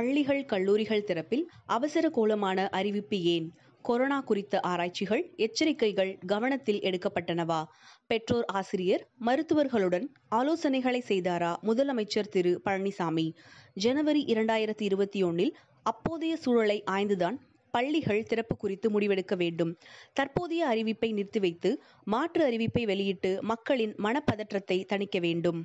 பள்ளிகள் கல்லூரிகள் திறப்பில் அவசர கோலமான அறிவிப்பு ஏன்? கொரோனா குறித்த ஆராய்ச்சிகள் எச்சரிக்கைகள் கவனத்தில் எடுக்கப்பட்டனவா? பெற்றோர் ஆசிரியர் மருத்துவர்களுடன் ஆலோசனைகளை செய்தாரா முதலமைச்சர் திரு பழனிசாமி? ஜனவரி 2021 அப்போதைய சூழலை ஆய்ந்துதான் பள்ளிகள் திறப்பு குறித்து முடிவெடுக்க வேண்டும். தற்போதைய அறிவிப்பை நிறுத்தி வைத்து மாற்று அறிவிப்பை வெளியிட்டு மக்களின் மனப்பதற்றத்தை தணிக்க வேண்டும்.